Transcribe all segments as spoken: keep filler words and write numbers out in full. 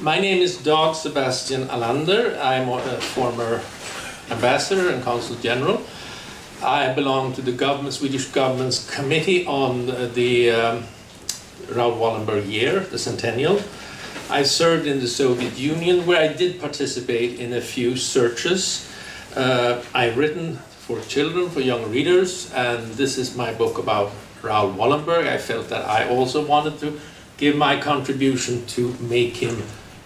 My name is Dag Sebastian Ahlander. I'm a former ambassador and consul general. I belong to the government, Swedish government's committee on the um, Raoul Wallenberg year, the centennial. I served in the Soviet Union, where I did participate in a few searches. Uh, I've written for children, for young readers, and this is my book about Raoul Wallenberg. I felt that I also wanted to give my contribution to make him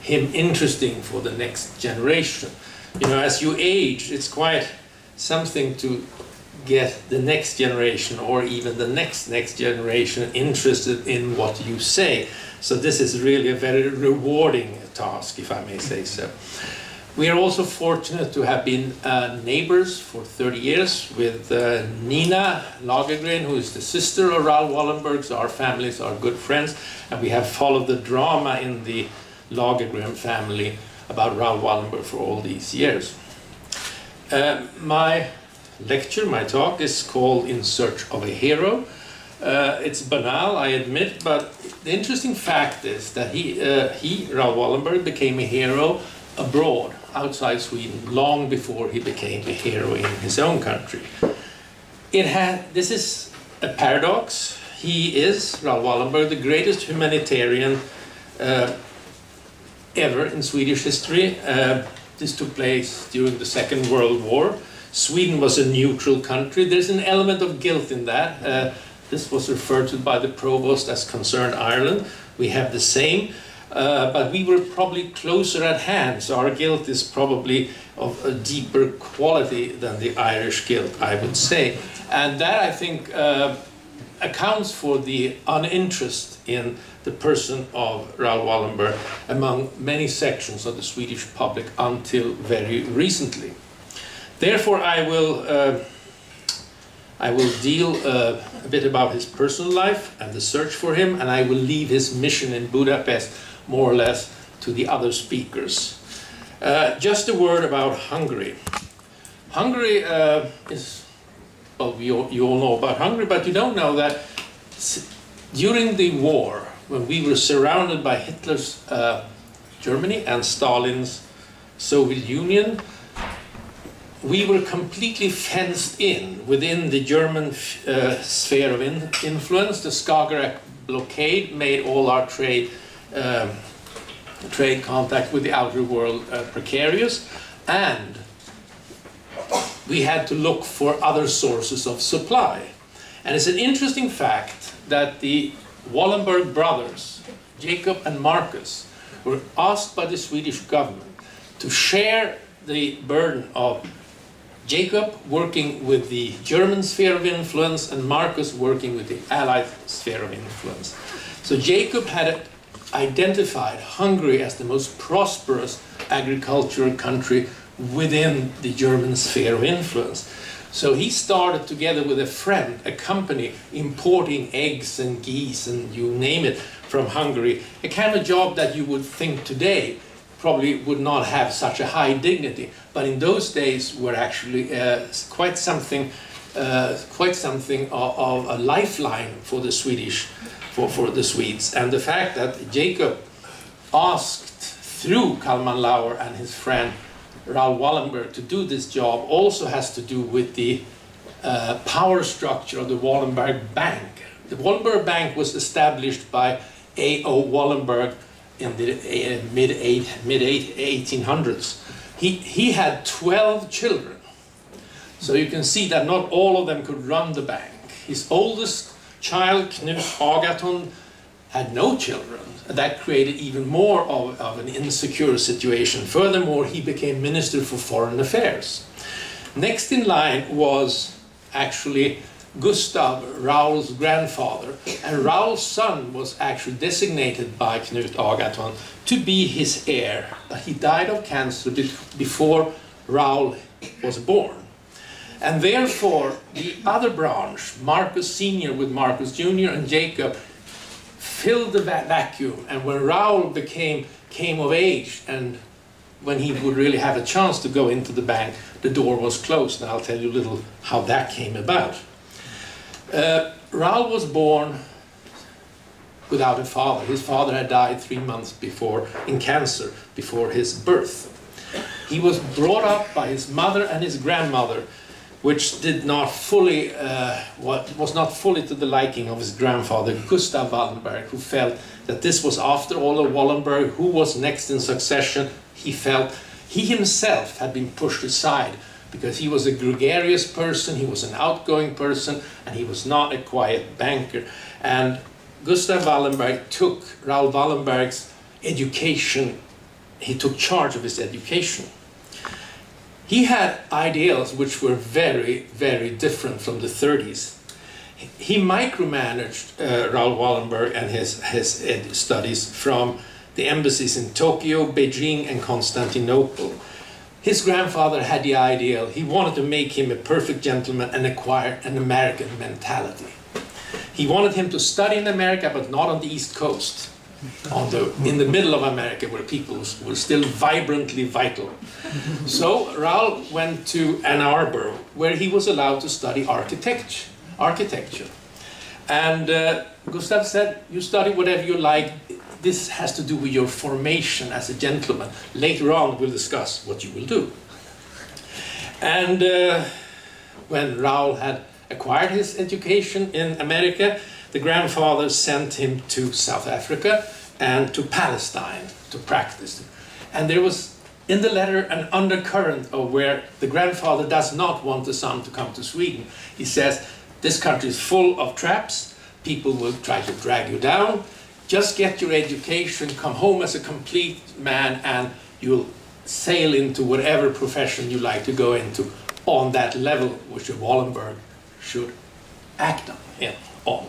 him interesting for the next generation. You know, as you age, it's quite something to get the next generation or even the next next generation interested in what you say. So this is really a very rewarding task, if I may say so. We are also fortunate to have been uh, neighbors for thirty years with uh, Nina Lagergren, who is the sister of Raoul Wallenberg, so our families are good friends, and we have followed the drama in the Lagergren family about Raoul Wallenberg for all these years. Uh, my lecture, my talk, is called In Search of a Hero. Uh, it's banal, I admit, but the interesting fact is that he, uh, he Raoul Wallenberg, became a hero abroad, outside Sweden, long before he became a hero in his own country. It had, this is a paradox. He is, Raoul Wallenberg, the greatest humanitarian uh, ever in Swedish history. Uh, this took place during the Second World War. Sweden was a neutral country. There's an element of guilt in that. Uh, this was referred to by the provost as Concerned Ireland. We have the same. Uh, but we were probably closer at hand, so our guilt is probably of a deeper quality than the Irish guilt, I would say. And that, I think, uh, accounts for the uninterest in the person of Raoul Wallenberg among many sections of the Swedish public until very recently. Therefore, I will, uh, I will deal uh, a bit about his personal life and the search for him, and I will leave his mission in Budapest more or less to the other speakers. Uh, just a word about Hungary. Hungary uh, is, well, we all, you all know about Hungary, but you don't know that during the war, when we were surrounded by Hitler's uh, Germany and Stalin's Soviet Union, we were completely fenced in within the German uh, sphere of in influence. The Skagerrak blockade made all our trade Um, trade contact with the outer world uh, precarious, and we had to look for other sources of supply. And it's an interesting fact that the Wallenberg brothers, Jacob and Marcus, were asked by the Swedish government to share the burden of Jacob working with the German sphere of influence and Marcus working with the Allied sphere of influence. So Jacob had a identified Hungary as the most prosperous agricultural country within the German sphere of influence. So he started, together with a friend, a company importing eggs and geese and you name it from Hungary, a kind of job that you would think today probably would not have such a high dignity, but in those days were actually uh, quite something, uh, quite something of, of a lifeline for the Swedish For, for the Swedes. And the fact that Jacob asked through Kalman Lauer and his friend Raoul Wallenberg to do this job also has to do with the uh, power structure of the Wallenberg Bank. The Wallenberg Bank was established by A O Wallenberg in the uh, mid eighteen hundreds. He, he had twelve children. So you can see that not all of them could run the bank. His oldest child, Knut Agathon, had no children. That created even more of, of an insecure situation. Furthermore, he became Minister for Foreign Affairs. Next in line was actually Gustav, Raoul's grandfather, and Raoul's son was actually designated by Knut Agathon to be his heir. He died of cancer before Raoul was born. And therefore, the other branch, Marcus Senior with Marcus Junior and Jacob, filled the va vacuum. And when Raoul became, came of age, and when he would really have a chance to go into the bank, the door was closed. And I'll tell you a little how that came about. Uh, Raoul was born without a father. His father had died three months before in cancer, before his birth. He was brought up by his mother and his grandmother, which did not fully, uh, what was not fully to the liking of his grandfather, Gustav Wallenberg, who felt that this was, after all, a Wallenberg who was next in succession. He felt he himself had been pushed aside because he was a gregarious person, he was an outgoing person, and he was not a quiet banker. And Gustav Wallenberg took Raoul Wallenberg's education, he took charge of his education. He had ideals which were very, very different from the thirties. He micromanaged uh, Raoul Wallenberg and his, his ed studies from the embassies in Tokyo, Beijing, and Constantinople. His grandfather had the ideal. He wanted to make him a perfect gentleman and acquire an American mentality. He wanted him to study in America, but not on the East Coast, on the, in the middle of America, where people were still vibrantly vital. So Raoul went to Ann Arbor, where he was allowed to study architecture. architecture. And uh, Gustav said, you study whatever you like. This has to do with your formation as a gentleman. Later on, we'll discuss what you will do. And uh, when Raoul had acquired his education in America, the grandfather sent him to South Africa and to Palestine to practice. And there was in the letter an undercurrent of where the grandfather does not want the son to come to Sweden. He says, this country is full of traps. People will try to drag you down. Just get your education, come home as a complete man, and you'll sail into whatever profession you like to go into on that level which a Wallenberg should act on. Yeah, on.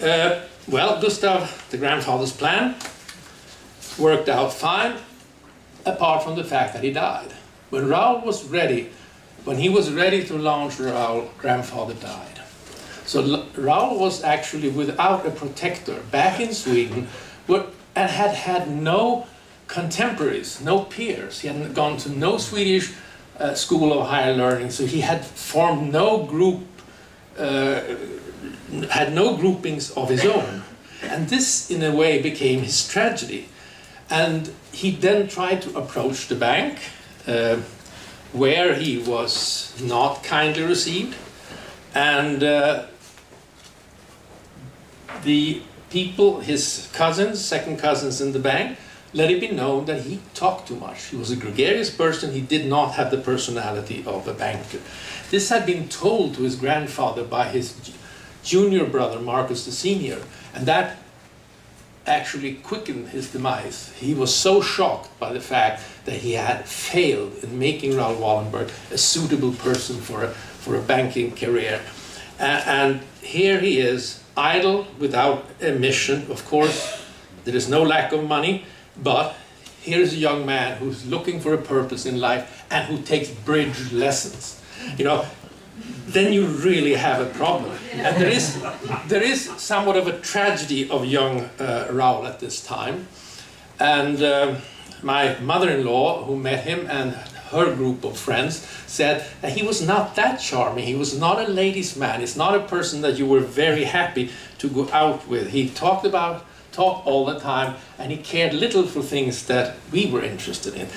Uh, well, Gustav, the grandfather's plan, worked out fine, apart from the fact that he died. When Raoul was ready, when he was ready to launch Raoul, grandfather died. So Raoul was actually without a protector back in Sweden, and had had no contemporaries, no peers. He had gone to no Swedish uh, school of higher learning, so he had formed no group, uh, had no groupings of his own. And this, in a way, became his tragedy. And he then tried to approach the bank, uh, where he was not kindly received. And uh, the people, his cousins, second cousins in the bank, let it be known that he talked too much. He was a gregarious person. He did not have the personality of a banker. This had been told to his grandfather by his junior brother, Marcus the Senior, and that actually quickened his demise. He was so shocked by the fact that he had failed in making Raoul Wallenberg a suitable person for a for a banking career. Uh, and here he is, idle, without a mission. Of course, there is no lack of money, but here's a young man who's looking for a purpose in life and who takes bridge lessons. You know, then you really have a problem. And there is, there is somewhat of a tragedy of young uh, Raoul at this time. And uh, my mother-in-law, who met him, and her group of friends said that he was not that charming. He was not a ladies' man. He's not a person that you were very happy to go out with. He talked about talk all the time, and he cared little for things that we were interested in,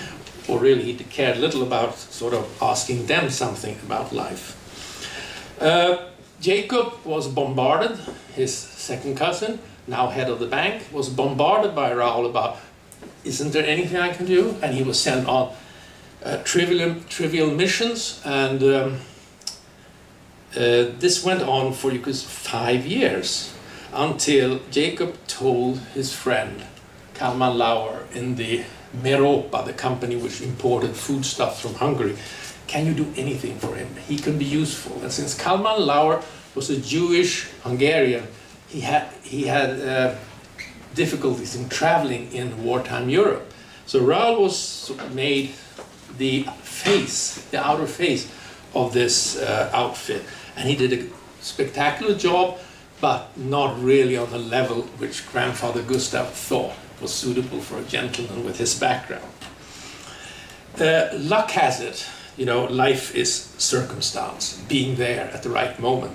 or really he cared little about sort of asking them something about life. Uh, Jacob was bombarded. His second cousin, now head of the bank, was bombarded by Raoul about, isn't there anything I can do? And he was sent on Uh, trivial, trivial missions, and um, uh, this went on for you could five years until Jacob told his friend Kalman Lauer in the Meropa, the company which imported foodstuff from Hungary, can you do anything for him? He can be useful. And since Kalman Lauer was a Jewish Hungarian, he had he had uh, difficulties in traveling in wartime Europe. So Raoul was made the face, the outer face of this uh, outfit. And he did a spectacular job, but not really on the level which grandfather Gustav thought was suitable for a gentleman with his background. Uh, luck has it, you know, life is circumstance, being there at the right moment.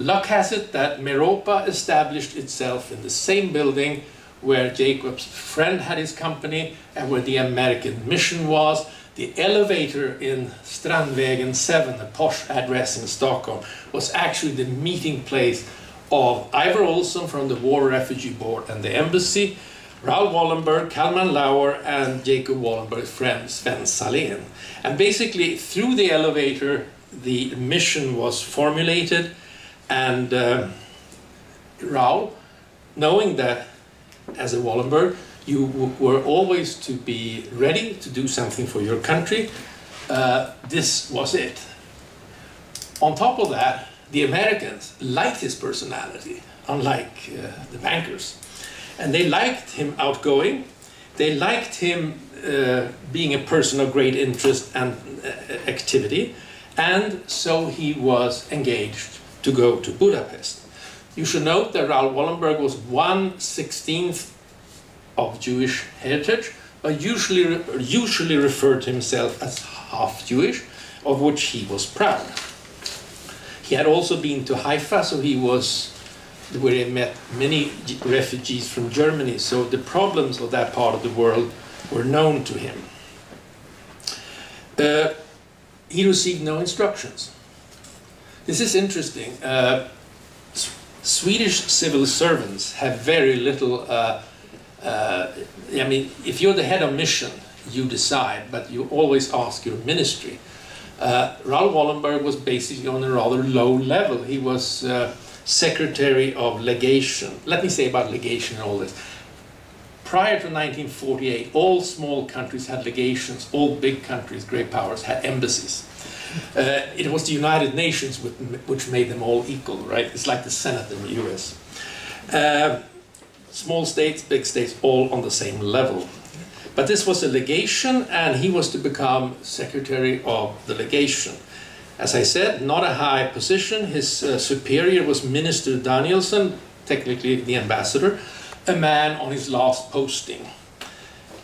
Luck has it that Meropa established itself in the same building where Jacob's friend had his company and where the American mission was. The elevator in Strandvägen seven, a posh address in Stockholm, was actually the meeting place of Iver Olson from the War Refugee Board and the embassy, Raoul Wallenberg, Kalman Lauer, and Jacob Wallenberg's friend Sven Salén. And basically through the elevator the mission was formulated, and uh, Raoul, knowing that as a Wallenberg you were always to be ready to do something for your country, uh, this was it. On top of that, the Americans liked his personality, unlike uh, the bankers. And they liked him outgoing, they liked him uh, being a person of great interest and uh, activity, and so he was engaged to go to Budapest. You should note that Raoul Wallenberg was one sixteenth of Jewish heritage, but usually, usually referred to himself as half-Jewish, of which he was proud. He had also been to Haifa, so he was where he met many refugees from Germany, so the problems of that part of the world were known to him. Uh, he received no instructions. This is interesting. Uh, Swedish civil servants have very little, uh, uh, I mean, if you're the head of mission, you decide, but you always ask your ministry. Uh, Raoul Wallenberg was basically on a rather low level. He was uh, Secretary of Legation. Let me say about legation and all this. Prior to nineteen forty-eight, all small countries had legations, all big countries, great powers, had embassies. Uh, it was the United Nations which made them all equal, right? It's like the Senate in the U S. Uh, small states, big states, all on the same level. But this was a legation, and he was to become Secretary of the Legation. As I said, not a high position. His uh, superior was Minister Danielson, technically the ambassador, a man on his last posting.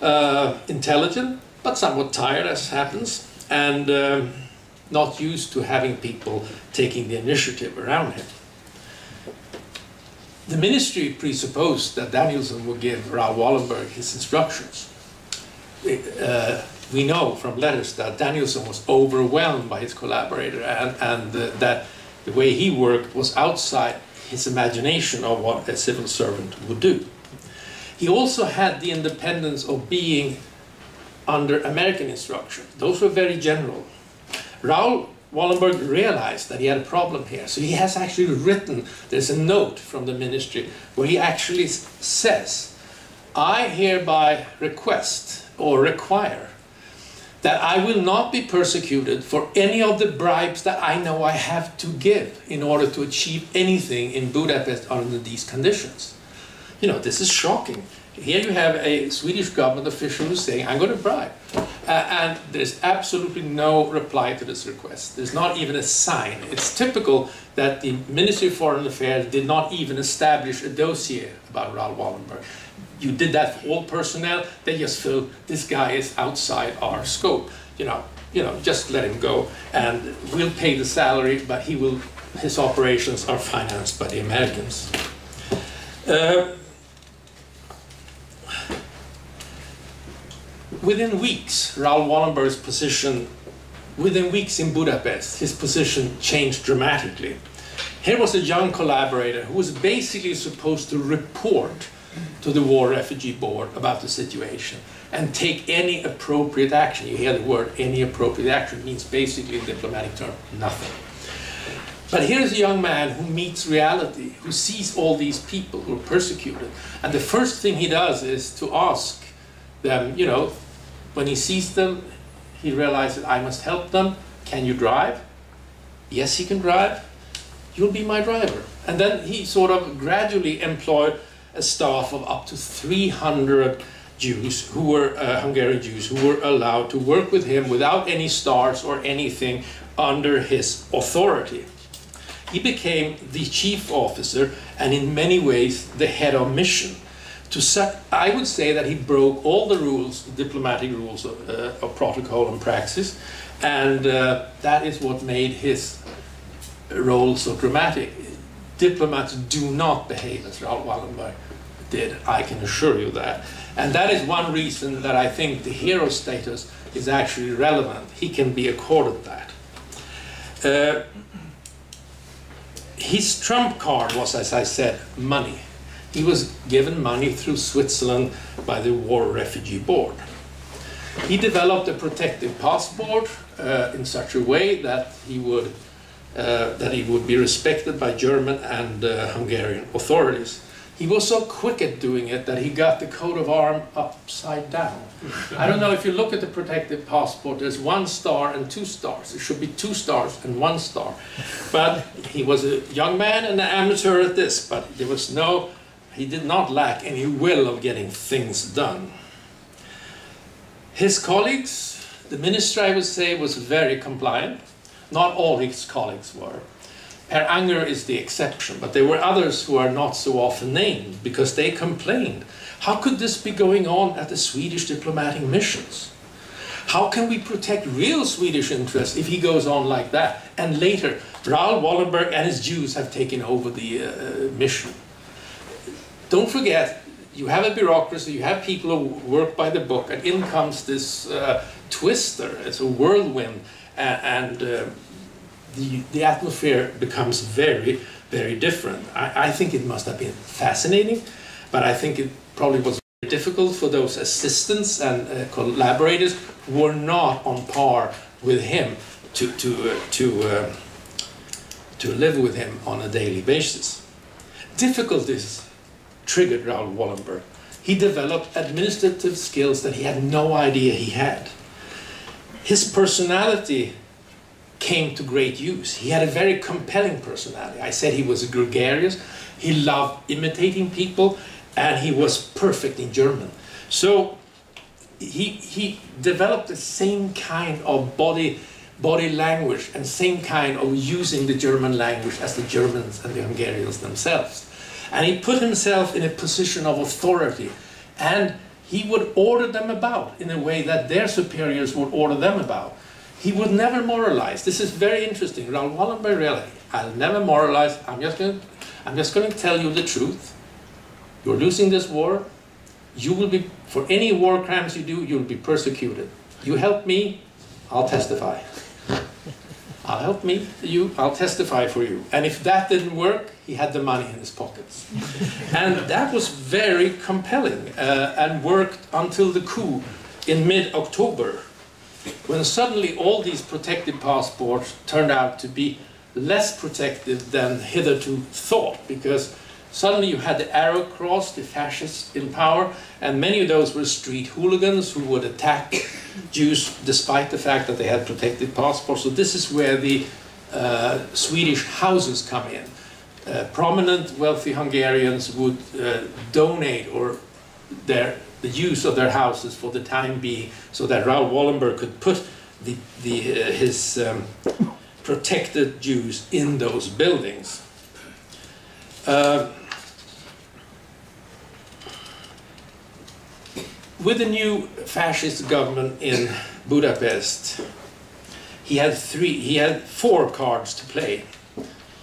Uh, intelligent, but somewhat tired, as happens, and um, not used to having people taking the initiative around him. The ministry presupposed that Danielson would give Raoul Wallenberg his instructions. Uh, We know from letters that Danielson was overwhelmed by his collaborator, and, and uh, that the way he worked was outside his imagination of what a civil servant would do. He also had the independence of being under American instruction. Those were very general. Raoul Wallenberg realized that he had a problem here, so he has actually written, there's a note from the ministry where he actually says, I hereby request or require that I will not be persecuted for any of the bribes that I know I have to give in order to achieve anything in Budapest under these conditions. You know, this is shocking. Here you have a Swedish government official who's saying, I'm going to bribe. Uh, and there's absolutely no reply to this request. There's not even a sign. It's typical that the Ministry of Foreign Affairs did not even establish a dossier about Raoul Wallenberg. You did that for all personnel. They just feel this guy is outside our scope. You know, you know, just let him go, and we'll pay the salary, but he will. His operations are financed by the Americans. Uh, within weeks, Raoul Wallenberg's position. Within weeks in Budapest, his position changed dramatically. Here was a young collaborator who was basically supposed to report to the War Refugee Board about the situation and take any appropriate action. You hear the word any appropriate action, means basically in diplomatic term, nothing. But here's a young man who meets reality, who sees all these people who are persecuted, and the first thing he does is to ask them, you know, when he sees them, he realizes, I must help them. Can you drive? Yes, he can drive. You'll be my driver. And then he sort of gradually employed a staff of up to three hundred Jews who were uh, Hungarian Jews who were allowed to work with him without any stars or anything under his authority. He became the chief officer and in many ways the head of mission. To such, I would say that he broke all the rules, the diplomatic rules of, uh, of protocol and praxis, and uh, that is what made his role so dramatic. diplomats do not behave as Raoul Wallenberg did, I can assure you that. And that is one reason that I think the hero status is actually relevant. He can be accorded that. Uh, his trump card was, as I said, money. He was given money through Switzerland by the War Refugee Board. He developed a protective passport uh, in such a way that he would uh, that he would be respected by German and uh, Hungarian authorities. He was so quick at doing it that he got the coat of arm upside down. I don't know if you look at the protective passport, there's one star and two stars. It should be two stars and one star. But he was a young man and an amateur at this, but there was no, he did not lack any will of getting things done. His colleagues, the minister, I would say, was very compliant. Not all his colleagues were. Per Anger is the exception, but there were others who are not so often named because they complained. How could this be going on at the Swedish diplomatic missions? How can we protect real Swedish interests if he goes on like that? And later, Raoul Wallenberg and his Jews have taken over the uh, mission. Don't forget, you have a bureaucracy, you have people who work by the book, and in comes this uh, twister, it's a whirlwind, and, and uh, the, the atmosphere becomes very, very different. I, I think it must have been fascinating, but I think it probably was very difficult for those assistants and uh, collaborators who were not on par with him to, to, uh, to, uh, to live with him on a daily basis. Difficulties triggered Raoul Wallenberg. He developed administrative skills that he had no idea he had. His personality came to great use. He had a very compelling personality. I said he was gregarious, he loved imitating people, and he was perfect in German. So he, he developed the same kind of body, body language and same kind of using the German language as the Germans and the Hungarians themselves. And he put himself in a position of authority, and he would order them about in a way that their superiors would order them about. He would never moralize. This is very interesting. Raoul Wallenberg really, I'll never moralize. I'm just going to, I'm just going to tell you the truth. You're losing this war. You will be, for any war crimes you do, you'll be persecuted. You help me, I'll testify. I'll help me, you, I'll testify for you. And if that didn't work, he had the money in his pockets. And that was very compelling uh, and worked until the coup in mid-October, when suddenly all these protective passports turned out to be less protective than hitherto thought, because suddenly you had the Arrow Cross, the fascists in power, and many of those were street hooligans who would attack Jews despite the fact that they had protected passports. So this is where the uh, Swedish houses come in. Uh, prominent wealthy Hungarians would uh, donate or their, the use of their houses for the time being so that Raoul Wallenberg could put the, the, uh, his um, protected Jews in those buildings. Uh, With the new fascist government in Budapest, he had three, he had four cards to play.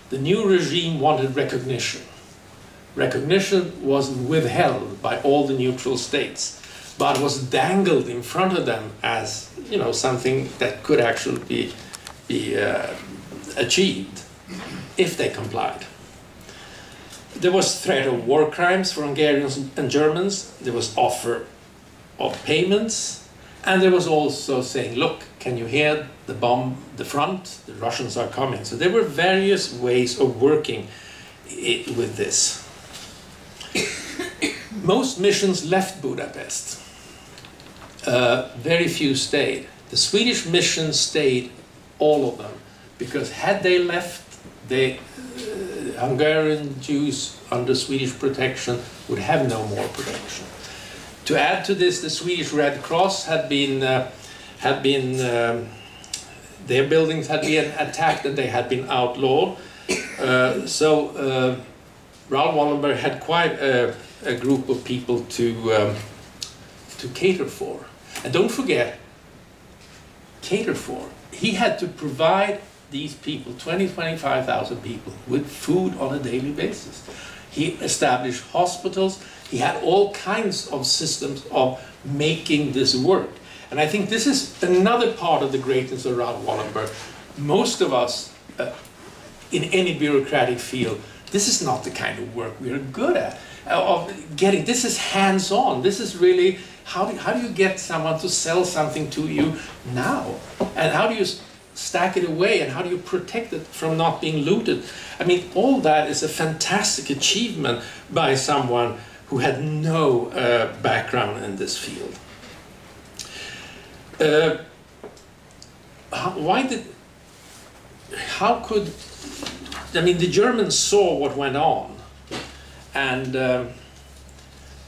The new regime wanted recognition. Recognition was withheld by all the neutral states, but was dangled in front of them as, you know, something that could actually be, be uh, achieved if they complied. There was threat of war crimes for Hungarians and Germans. There was offer of payments, and there was also saying, look, can you hear the bomb, the front, the Russians are coming. So there were various ways of working it with this. Most missions left Budapest, uh, very few stayed. The Swedish mission stayed, all of them, because had they left, the uh, Hungarian Jews under Swedish protection would have no more protection. To add to this, the Swedish Red Cross had been, uh, had been um, their buildings had been attacked and they had been outlawed. Uh, so uh, Raoul Wallenberg had quite a, a group of people to, um, to cater for. And don't forget, cater for. He had to provide these people, twenty, twenty-five thousand people, with food on a daily basis. He established hospitals. He had all kinds of systems of making this work. And I think this is another part of the greatness of Raoul Wallenberg. Most of us uh, in any bureaucratic field, this is not the kind of work we are good at. Uh, of getting, this is hands-on. This is really, how do, how do you get someone to sell something to you now? And how do you stack it away, and how do you protect it from not being looted? I mean, all that is a fantastic achievement by someone who had no uh, background in this field. Uh, how, why did, how could, I mean, the Germans saw what went on, and um,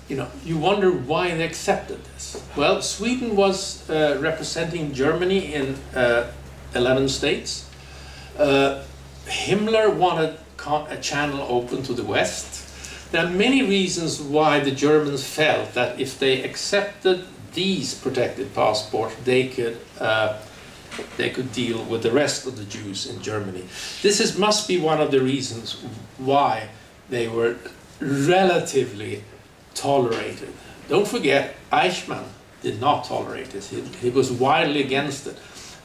you know, you wonder why they accepted this. Well, Sweden was uh, representing Germany in uh, eleven states. Uh, Himmler wanted a channel open to the West. There are many reasons why the Germans felt that if they accepted these protected passports, they could uh, they could deal with the rest of the Jews in Germany. This is, must be one of the reasons why they were relatively tolerated. Don't forget, Eichmann did not tolerate this. He, he was wildly against it.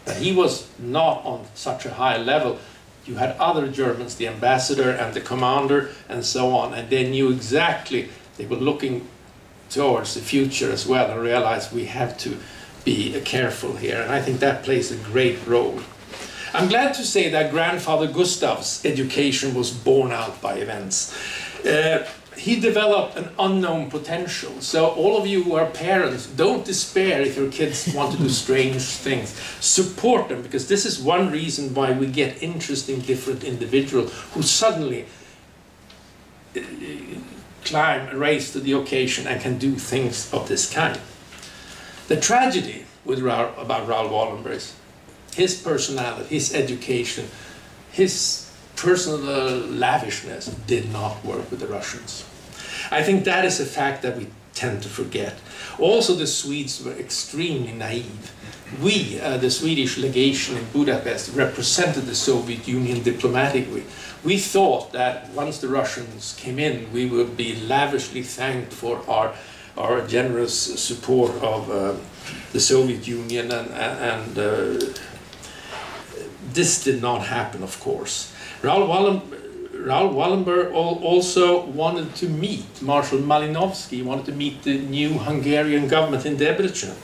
But he was not on such a high level. You had other Germans, the ambassador and the commander and so on, and they knew exactly, they were looking towards the future as well and realized we have to be careful here, and I think that plays a great role. I'm glad to say that grandfather Gustav's education was borne out by events. Uh, he developed an unknown potential, so all of you who are parents, don't despair if your kids want to do strange things. Support them, because this is one reason why we get interesting different individuals who suddenly uh, climb, raise to the occasion and can do things of this kind. The tragedy with Ra about Raoul Wallenberg, his personality, his education, his personal lavishness did not work with the Russians. I think that is a fact that we tend to forget. Also, the Swedes were extremely naive. We, uh, the Swedish legation in Budapest, represented the Soviet Union diplomatically. We thought that once the Russians came in, we would be lavishly thanked for our our generous support of uh, the Soviet Union, and, and uh, this did not happen, of course. Raoul Wallenberg, Raoul Wallenberg also wanted to meet Marshal Malinovsky, wanted to meet the new Hungarian government in Debrecen.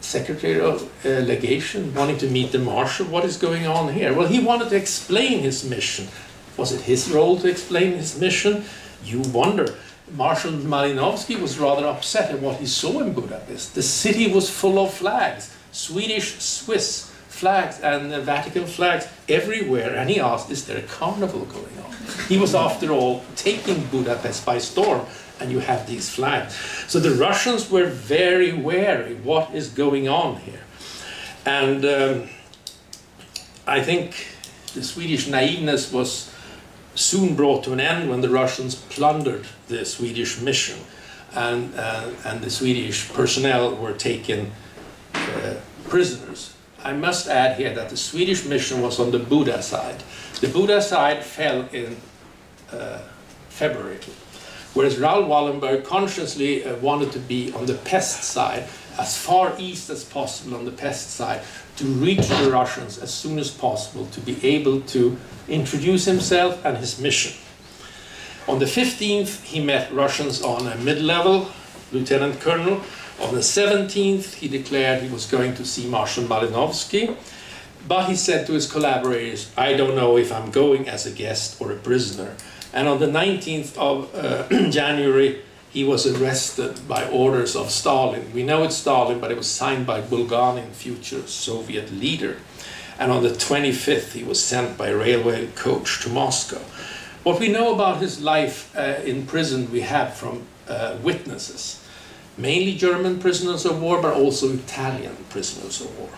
Secretary of uh, Legation wanting to meet the Marshal, what is going on here? Well, he wanted to explain his mission. Was it his role to explain his mission? You wonder. Marshal Malinovsky was rather upset at what he saw in Budapest. The city was full of flags, Swedish, Swiss flags and Vatican flags everywhere, and he asked, is there a carnival going on? He was, after all, taking Budapest by storm, and you have these flags. So the Russians were very wary, what is going on here? And um, I think the Swedish naiveness was soon brought to an end when the Russians plundered the Swedish mission, and, uh, and the Swedish personnel were taken uh, prisoners. I must add here that the Swedish mission was on the Buda side. The Buda side fell in uh, February, whereas Raoul Wallenberg consciously uh, wanted to be on the Pest side, as far east as possible on the Pest side, to reach the Russians as soon as possible, to be able to introduce himself and his mission. On the fifteenth, he met Russians on a mid-level, lieutenant colonel. On the seventeenth, he declared he was going to see Marshal Malinovsky, but he said to his collaborators, I don't know if I'm going as a guest or a prisoner. And on the nineteenth of uh, January, he was arrested by orders of Stalin. We know it's Stalin, but it was signed by Bulganin, future Soviet leader. And on the twenty-fifth, he was sent by railway coach to Moscow. What we know about his life uh, in prison, we have from uh, witnesses. Mainly German prisoners of war, but also Italian prisoners of war.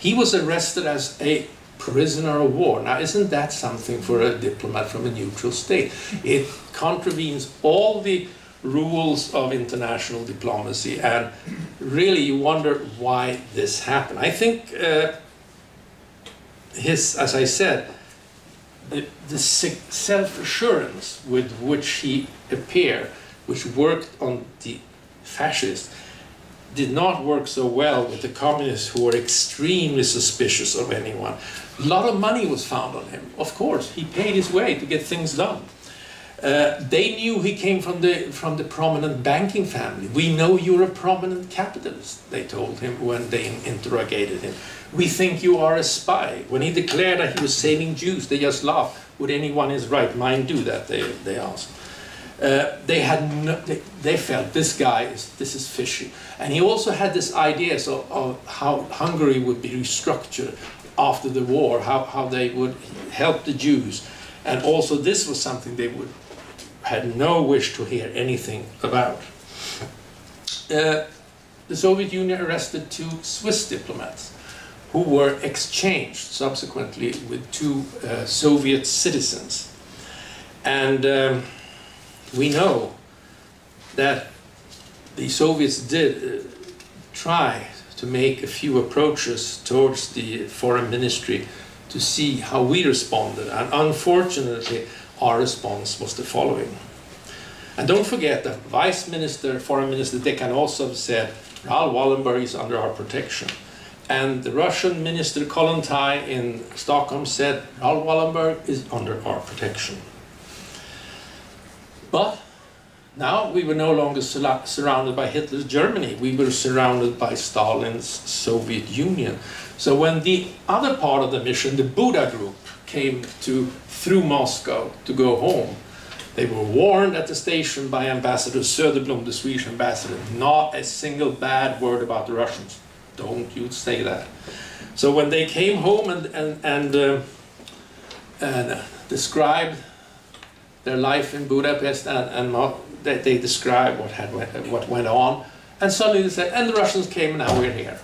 He was arrested as a prisoner of war. Now, isn't that something for a diplomat from a neutral state? It contravenes all the rules of international diplomacy, and really you wonder why this happened. I think uh, his, as I said, the, the self-assurance with which he appeared, which worked on the fascists, did not work so well with the communists, who were extremely suspicious of anyone. A lot of money was found on him, of course. He paid his way to get things done. Uh, they knew he came from the, from the prominent banking family. "We know you're a prominent capitalist," they told him when they interrogated him. "We think you are a spy." When he declared that he was saving Jews, they just laughed. "Would anyone in his right mind do that?" they, they asked. Uh, they had no, they, they felt this guy is this is fishy, and he also had this idea so, of how Hungary would be restructured after the war, how how they would help the Jews, and also this was something they would had no wish to hear anything about. Uh, the Soviet Union arrested two Swiss diplomats, who were exchanged subsequently with two uh, Soviet citizens, and. Um, We know that the Soviets did uh, try to make a few approaches towards the foreign ministry to see how we responded, and unfortunately our response was the following. And don't forget that Vice Minister, Foreign Minister Dekanovsky said, "Raoul Wallenberg is under our protection." And the Russian Minister Kolontai in Stockholm said, "Raoul Wallenberg is under our protection." But now we were no longer surrounded by Hitler's Germany. We were surrounded by Stalin's Soviet Union. So when the other part of the mission, the Buddha group, came to through Moscow to go home, they were warned at the station by Ambassador Söderblom, the Swedish ambassador, not a single bad word about the Russians. Don't you say that. So when they came home and, and, and, uh, and described their life in Budapest, and, and they, they describe what had what went on, and suddenly they said, "And the Russians came, and now we're here."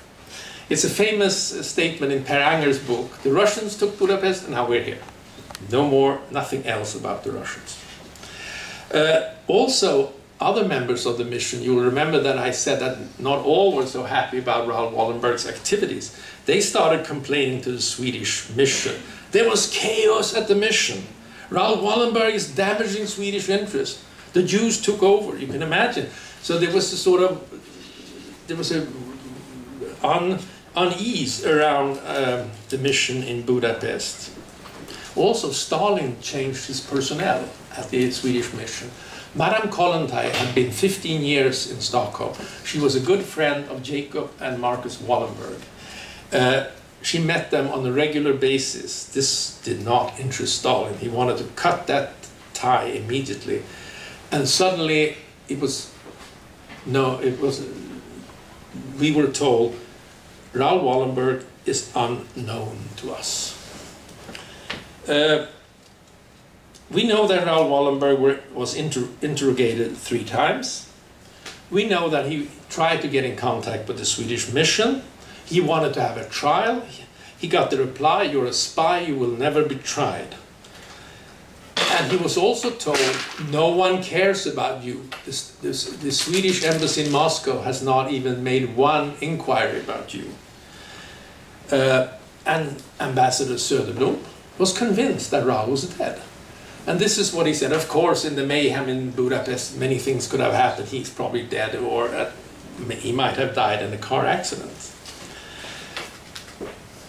It's a famous statement in Per Anger's book: "The Russians took Budapest, and now we're here." No more, nothing else about the Russians. Uh, also, other members of the mission, you'll remember that I said that not all were so happy about Raoul Wallenberg's activities. They started complaining to the Swedish mission. There was chaos at the mission. "Raoul Wallenberg is damaging Swedish interests. The Jews took over." You can imagine. So there was a sort of, there was a un, unease around um, the mission in Budapest. Also, Stalin changed his personnel at the Swedish mission. Madame Kolontai had been fifteen years in Stockholm. She was a good friend of Jacob and Marcus Wallenberg. Uh, She met them on a regular basis. This did not interest Stalin. He wanted to cut that tie immediately. And suddenly it was, no, it was, we were told, "Raoul Wallenberg is unknown to us." Uh, we know that Raoul Wallenberg were, was inter interrogated three times. We know that he tried to get in contact with the Swedish mission. He wanted to have a trial. He got the reply, "You're a spy, you will never be tried." And he was also told, "No one cares about you. This, this, the Swedish embassy in Moscow has not even made one inquiry about you." Uh, and Ambassador Söderblom was convinced that Raoul was dead. And this is what he said. Of course, in the mayhem in Budapest, many things could have happened. He's probably dead, or uh, he might have died in a car accident.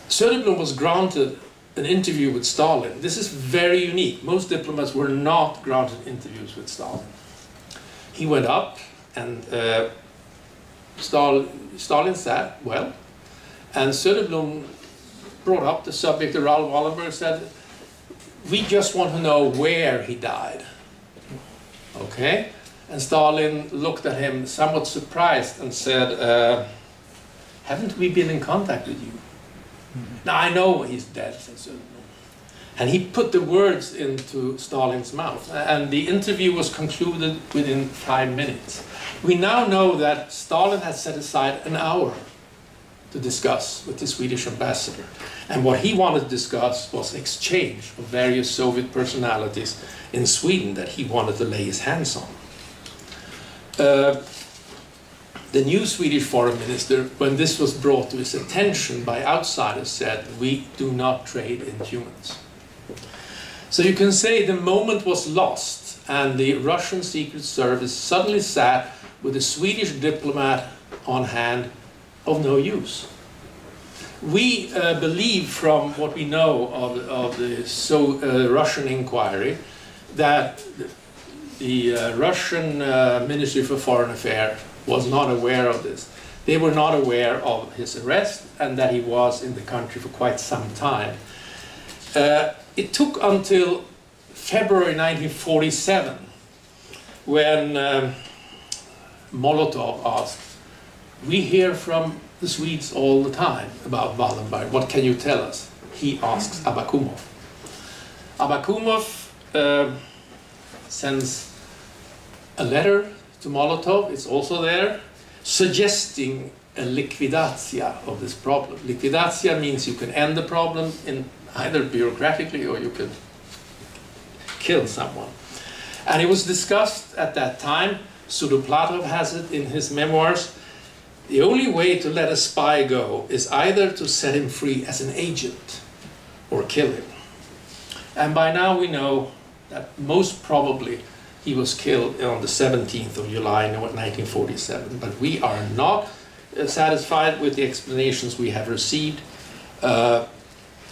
Söderblom was granted an interview with Stalin. This is very unique. Most diplomats were not granted interviews with Stalin. He went up, and uh, Stalin, Stalin sat well, and Söderblom brought up the subject of Raoul Wallenberg, said, "We just want to know where he died." Okay? And Stalin looked at him somewhat surprised and said, uh, "Haven't we been in contact with you?" "Now I know he's dead," said Söderblom. And he put the words into Stalin's mouth, and the interview was concluded within five minutes. We now know that Stalin had set aside an hour to discuss with the Swedish ambassador, and what he wanted to discuss was exchange of various Soviet personalities in Sweden that he wanted to lay his hands on. Uh, The new Swedish foreign minister, when this was brought to his attention by outsiders, said, "We do not trade in humans." So you can say the moment was lost, and the Russian Secret Service suddenly sat with a Swedish diplomat on hand of no use. We uh, believe from what we know of, of the so, uh, Russian inquiry that the, the uh, Russian uh, Ministry for Foreign Affairs was not aware of this. They were not aware of his arrest and that he was in the country for quite some time. Uh, it took until February nineteen forty-seven when um, Molotov asked, "We hear from the Swedes all the time about Wallenberg. What can you tell us?" He asks Abakumov. Abakumov uh, sends a letter to Molotov, it's also there, suggesting a liquidatia of this problem. Liquidatia means you can end the problem in either bureaucratically or you can kill someone. And it was discussed at that time. Sudoplatov has it in his memoirs. The only way to let a spy go is either to set him free as an agent or kill him. And by now we know that most probably he was killed on the seventeenth of July nineteen forty-seven. But we are not satisfied with the explanations we have received. Uh,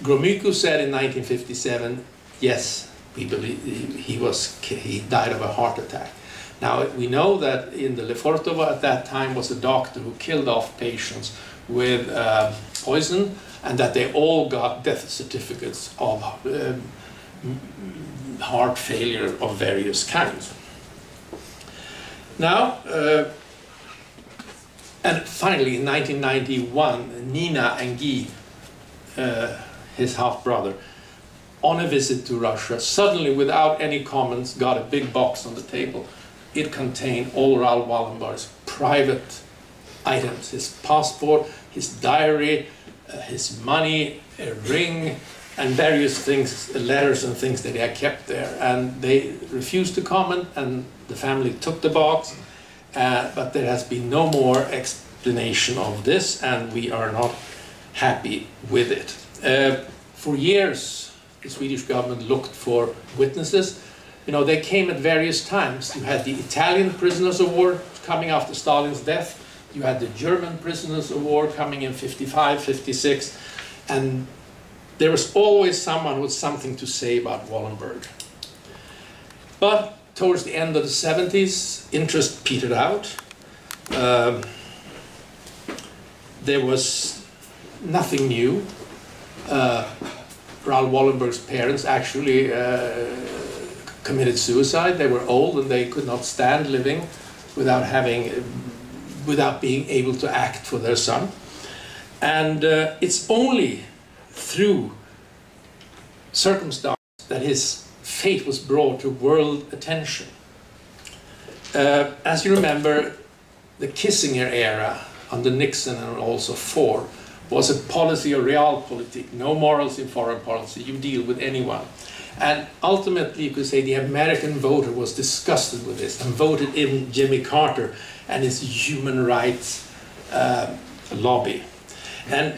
Gromyko said in nineteen fifty-seven, yes, we believe he, was, he died of a heart attack. Now, we know that in the Lefortova at that time was a doctor who killed off patients with uh, poison, and that they all got death certificates of um, heart failure of various kinds. Now, uh, and finally in nineteen ninety-one, Nina and Guy, uh, his half-brother, on a visit to Russia, suddenly without any comments, got a big box on the table. It contained all Raoul Wallenberg's private items, his passport, his diary, uh, his money, a ring, and various things, letters and things that he had kept there. And they refused to comment, and the family took the box. Uh, but there has been no more explanation of this, and we are not happy with it. Uh, for years, the Swedish government looked for witnesses. You know, they came at various times. You had the Italian prisoners of war coming after Stalin's death. You had the German prisoners of war coming in fifty-five, fifty-six. And there was always someone with something to say about Wallenberg. But towards the end of the seventies, interest petered out. Um, there was nothing new. Uh, Raoul Wallenberg's parents actually uh, committed suicide. They were old and they could not stand living without having, without being able to act for their son. And uh, it's only through circumstance that his fate was brought to world attention. Uh, as you remember, the Kissinger era under Nixon and also Ford was a policy of realpolitik, no morals in foreign policy, you deal with anyone. And ultimately, you could say the American voter was disgusted with this and voted in Jimmy Carter and his human rights uh, lobby. And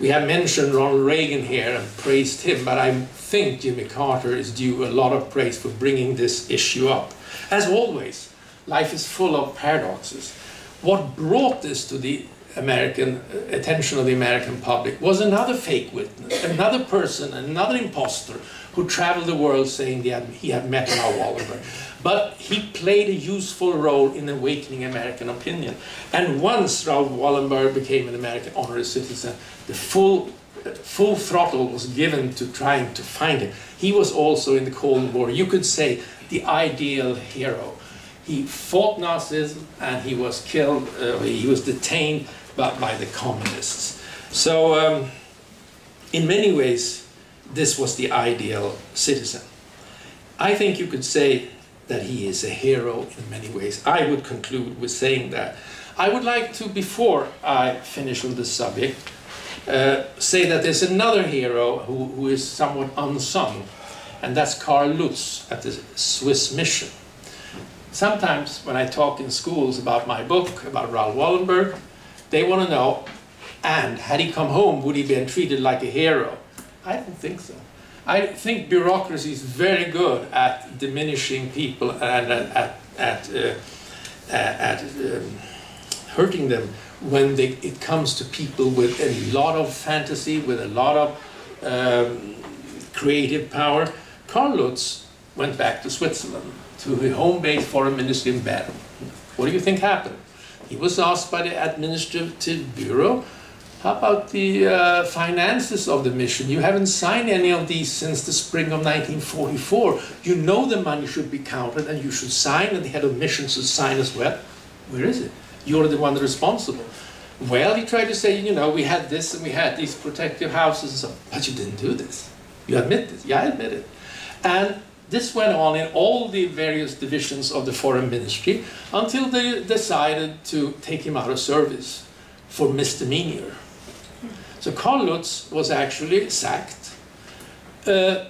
we have mentioned Ronald Reagan here and praised him, but I think Jimmy Carter is due a lot of praise for bringing this issue up. As always, life is full of paradoxes. What brought this to the American attention of the American public was another fake witness, another person, another imposter who traveled the world saying he had, he had met Raoul Wallenberg. But he played a useful role in awakening American opinion. And once Raoul Wallenberg became an American honorary citizen, the full, full throttle was given to trying to find him. He was also in the Cold War, you could say, the ideal hero. He fought Nazism and he was killed, uh, he was detained But by the communists. So um, in many ways, this was the ideal citizen. I think you could say that he is a hero in many ways. I would conclude with saying that. I would like to, before I finish on this subject, uh, say that there's another hero who, who is somewhat unsung, and that's Carl Lutz at the Swiss mission. sometimes when I talk in schools about my book, about Raoul Wallenberg, they want to know, and had he come home, would he been treated like a hero? I don't think so. I think bureaucracy is very good at diminishing people and at, at, at, uh, at um, hurting them when they, it comes to people with a lot of fantasy, with a lot of um, creative power. Carl Lutz went back to Switzerland, to his home-based foreign ministry in Bern. What do you think happened? He was asked by the administrative bureau, how about the uh, finances of the mission? You haven't signed any of these since the spring of nineteen forty-four. You know the money should be counted and you should sign, and the head of mission should sign as well. Where is it? You're the one responsible. Well, he tried to say, you know, we had this and we had these protective houses and so on. But you didn't do this. You admit this. Yeah, I admit it. And this went on in all the various divisions of the foreign ministry until they decided to take him out of service for misdemeanor. So Carl Lutz was actually sacked, uh,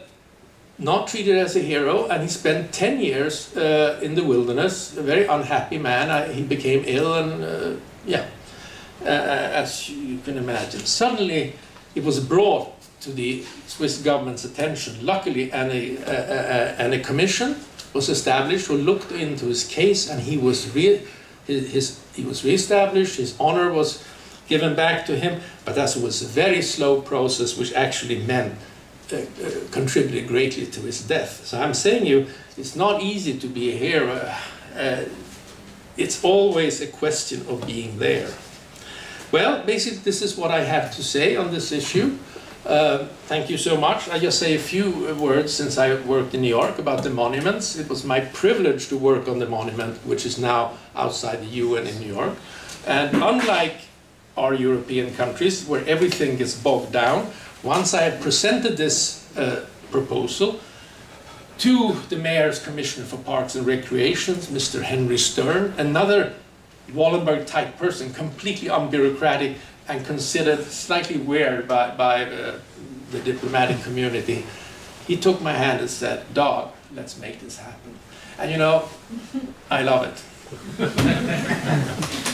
not treated as a hero, and he spent ten years uh, in the wilderness, a very unhappy man. I, he became ill and, uh, yeah, uh, as you can imagine. Suddenly it was brought to the Swiss government's attention. Luckily, and a, uh, uh, and a commission was established who looked into his case, and he was, re his, his, he was re-established, his honor was given back to him, but that was a very slow process, which actually meant, uh, uh, contributed greatly to his death. So I'm saying you, it's not easy to be a hero. Uh, it's always a question of being there. Well, basically, this is what I have to say on this issue. Uh, thank you so much. I just say a few words since I worked in New York about the monuments. It was my privilege to work on the monument, which is now outside the U N in New York. And unlike our European countries, where everything gets bogged down, once I had presented this uh, proposal to the Mayor's Commissioner for Parks and Recreations, Mister Henry Stern, another Wallenberg-type person, completely unbureaucratic and considered slightly weird by, by uh, the diplomatic community, he took my hand and said, "Dog, let's make this happen." And you know, I love it.